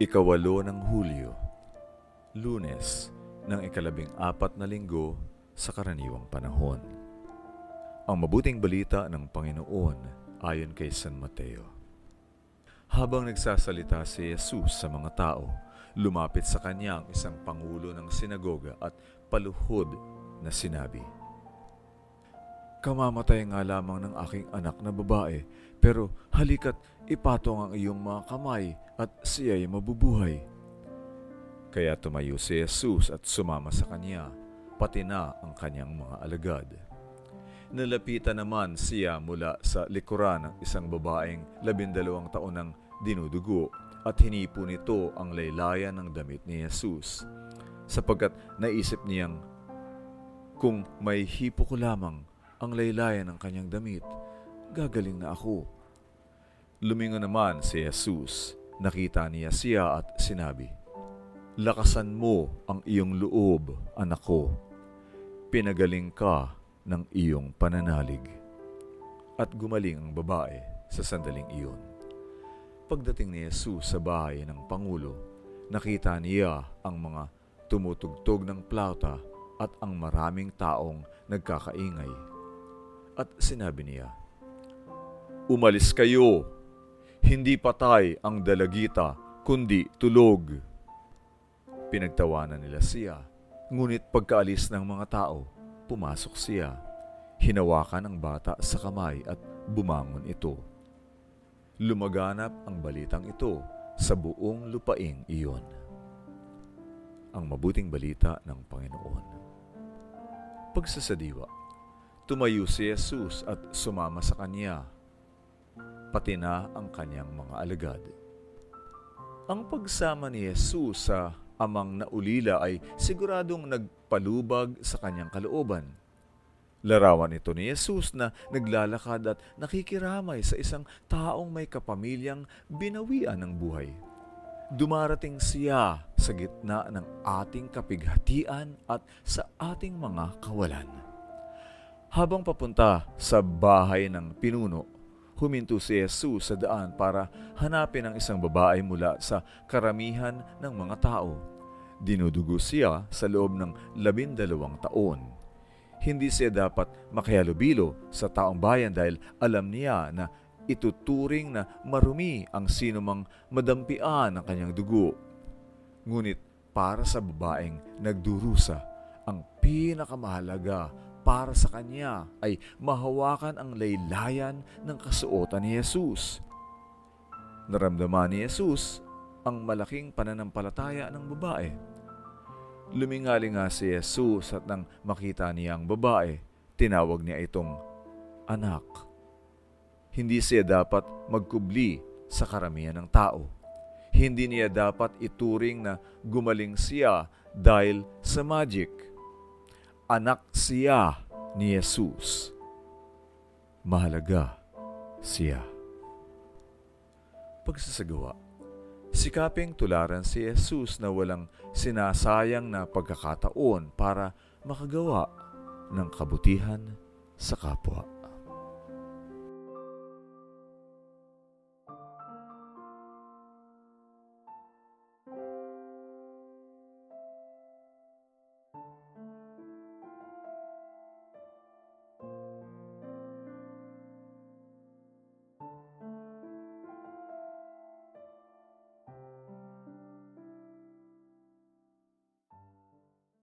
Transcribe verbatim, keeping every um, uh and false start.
Ikawalo ng Hulyo, Lunes ng ikalabing apat na linggo sa karaniwang panahon. Ang mabuting balita ng Panginoon ayon kay San Mateo. Habang nagsasalita si Jesus sa mga tao, lumapit sa kanya ang isang pangulo ng sinagoga at paluhod na sinabi, "Kamamatay nga lamang ng aking anak na babae, pero halika't ipatong ang iyong mga kamay at siya'y mabubuhay." Kaya tumayo si Jesus at sumama sa kanya, pati na ang kanyang mga alagad. Nalapitan naman siya mula sa likuran ng isang babaeng labindalawang taon ng dinudugo at hinipo nito ang laylayan ng damit ni Jesus, sapagkat naisip niyang, "Kung may hipo ko lamang ang laylayan ng kanyang damit, gagaling na ako." Lumingon naman si Jesus, nakita niya siya at sinabi, "Lakasan mo ang iyong loob, anak ko. Pinagaling ka ng iyong pananalig." At gumaling ang babae sa sandaling iyon. Pagdating ni Jesus sa bahay ng Pangulo, nakita niya ang mga tumutugtog ng plauta at ang maraming taong nagkakaingay. At sinabi niya, "Umalis kayo! Hindi patay ang dalagita, kundi tulog." Pinagtawanan nila siya, ngunit pagkaalis ng mga tao, pumasok siya. Hinawakan ang bata sa kamay at bumangon ito. Lumaganap ang balitang ito sa buong lupaing iyon. Ang mabuting balita ng Panginoon. Pagsasadiwa, tumayo si Jesus at sumama sa kanya, pati na ang kanyang mga alagad. Ang pagsama ni Jesus sa amang naulila ay siguradong nagpalubag sa kanyang kalooban. Larawan ito ni Jesus na naglalakad at nakikiramay sa isang taong may kapamilyang binawian ng buhay. Dumarating siya sa gitna ng ating kapighatian at sa ating mga kawalan. Habang papunta sa bahay ng pinuno, huminto si Jesus sa daan para hanapin ang isang babae mula sa karamihan ng mga tao. Dinudugo siya sa loob ng labindalawang taon. Hindi siya dapat makihalubilo sa taong bayan dahil alam niya na ituturing na marumi ang sinumang madampian ng kanyang dugo. Ngunit para sa babaeng nagdurusa, ang pinakamahalaga para sa kanya ay mahawakan ang laylayan ng kasuotan ni Jesus. Naramdaman ni Jesus ang malaking pananampalataya ng babae. Lumingali nga si Jesus at nang makita niya ang babae, tinawag niya itong anak. Hindi siya dapat magkubli sa karamihan ng tao. Hindi niya dapat ituring na gumaling siya dahil sa magic. Anak siya ni Jesus. Mahalaga siya. Pagsasagawa, sikaping tularan si Jesus na walang sinasayang na pagkakataon para makagawa ng kabutihan sa kapwa.